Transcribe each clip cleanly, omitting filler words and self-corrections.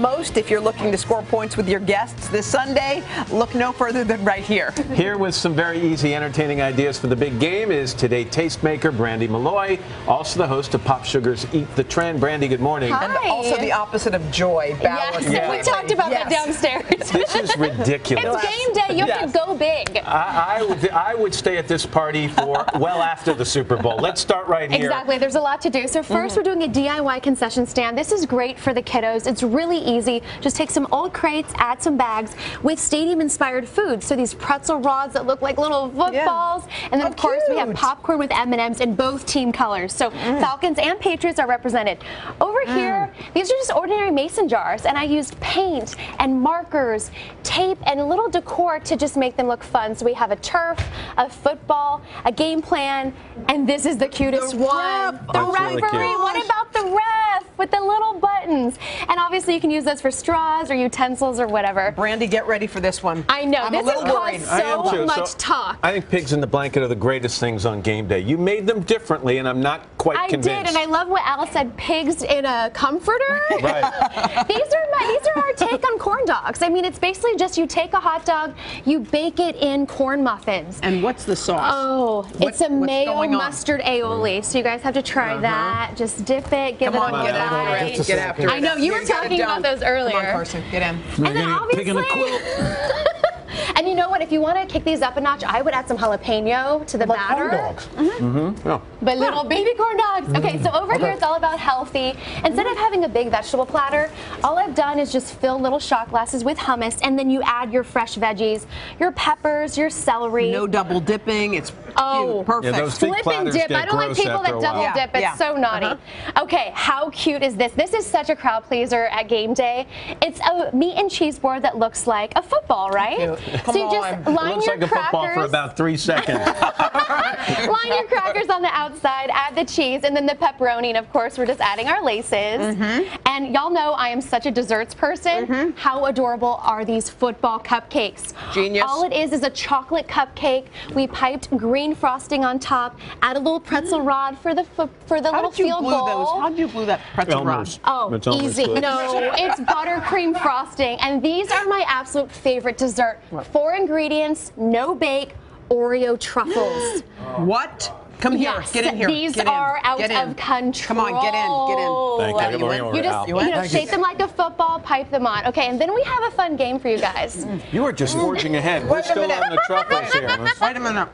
most if you're looking to score points with your guests this Sunday. Look no further than right here. Here with some very easy, entertaining ideas for the big game is today tastemaker Brandi Milloy, also the host of Pop Sugar's Eat the Trend. Brandi, good morning. Hi. And also the opposite of joy, balance. Yes, yeah. We talked about that downstairs. This is ridiculous. It's game day. You have to go big. I would stay at this party for well after the Super Bowl. Let's start right here. Exactly. There's a lot to do. So first, we're doing a DIY concession stand. This is great for the kiddos. It's really easy. Just take some old crates, add some bags with stadium-inspired food. So these pretzel rods that look like little footballs. Yeah. And then, of course, we have popcorn with M&Ms in both team colors. So Falcons and Patriots are represented. Over here, these are just ordinary mason jars. And I used paint and markers, tape, and a little decor to just make them look fun. So we have a turf, a football, a game plan, and this is the cutest one. The referee. What about the ref with the little buttons? And obviously you can use those for straws or utensils or whatever. Brandi, get ready for this one. I know. This has caused so much talk. I think pigs in the blanket are the greatest things on game day. You made them differently, and I'm not quite convinced. I did, and I love what Al said, pigs in a comforter. Right. These are our take on corn dogs. I mean, it's basically just you take a hot dog, you bake it in corn muffins. And what's the sauce? Oh, it's a mayo mustard aioli. So you guys have to try that. Just dip it, give it a try. Get after it. I know you were talking about those earlier. Come on, Carson, get in. And then obviously. And you know what? If you want to kick these up a notch, I would add some jalapeno to the batter. Corn dogs. But little baby corn dogs. Okay, so over here it's all about healthy. Instead of having a big vegetable platter, all I've done is just fill little shot glasses with hummus, and then you add your fresh veggies, your peppers, your celery. No double dipping. It's perfect. Yeah, flip and dip. I don't like people that double dip. It's so naughty. Okay, how cute is this? This is such a crowd pleaser at game day. It's a meat and cheese board that looks like a football, right? So you just line your crackers. It looks like a football for about 3 seconds. Line your crackers on the outside, add the cheese, and then the pepperoni, and of course, we're just adding our laces. And y'all know I am such a desserts person. How adorable are these football cupcakes? Genius. All it is a chocolate cupcake. We piped green frosting on top, add a little pretzel rod for the little field goal. How did you glue that pretzel rod? Oh, easy. No, it's buttercream frosting, and these are my absolute favorite dessert. What? 4 ingredients, no bake, Oreo truffles. What? Come here, get in here. These are out of control. Come on, get in, get in. You just, shape them like a football, pipe them on. Okay, and then we have a fun game for you guys. You are just forging ahead. We're still on the truffles here. Wait a minute.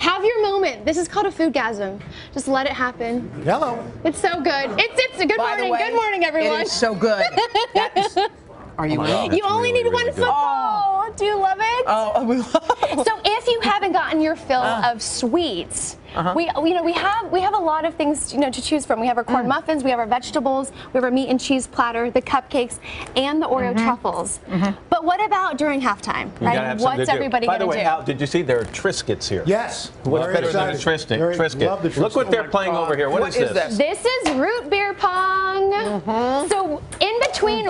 Have your moment. This is called a foodgasm. Just let it happen. Hello. It's so good. It's a good morning. Good morning, everyone. It is so good. Are you ready? You only need one football. Do you love it? Oh, we love it. So if you haven't gotten your fill of sweets, we have a lot of things to choose from. We have our corn muffins, we have our vegetables, we have our meat and cheese platter, the cupcakes, and the Oreo truffles. But what about during halftime? Right? What's everybody going to do? By the way, Al, did you see there are Triscuits here? Yes. What's better than a Triscuit? Look what they're playing over here. What is this? This is root beer pong. So in between.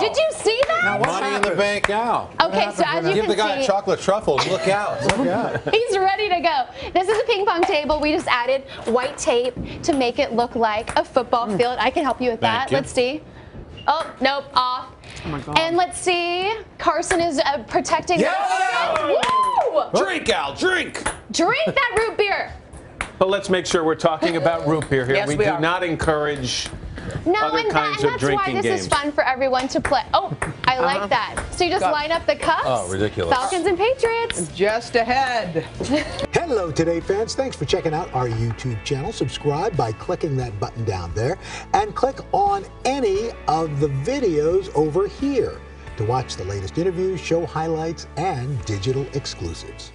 Did you see that? Now, money in the bank now. Okay, so as you can see. Give the guy chocolate truffles. Look out. Look out. He's ready to go. This is a ping pong table. We just added white tape to make it look like a football field. I can help you with that. Let's see. Oh, nope, off. Oh my God. And let's see. Carson is protecting. Woo! Drink, Al, drink. Drink that root beer. But let's make sure we're talking about root beer here. Yes, we do not encourage. No, and that's why this is fun for everyone to play. Oh, I like that. So you just line up the cups. Oh, ridiculous. Falcons and Patriots. Just ahead. Hello, Today fans. Thanks for checking out our YouTube channel. Subscribe by clicking that button down there and click on any of the videos over here to watch the latest interviews, show highlights, and digital exclusives.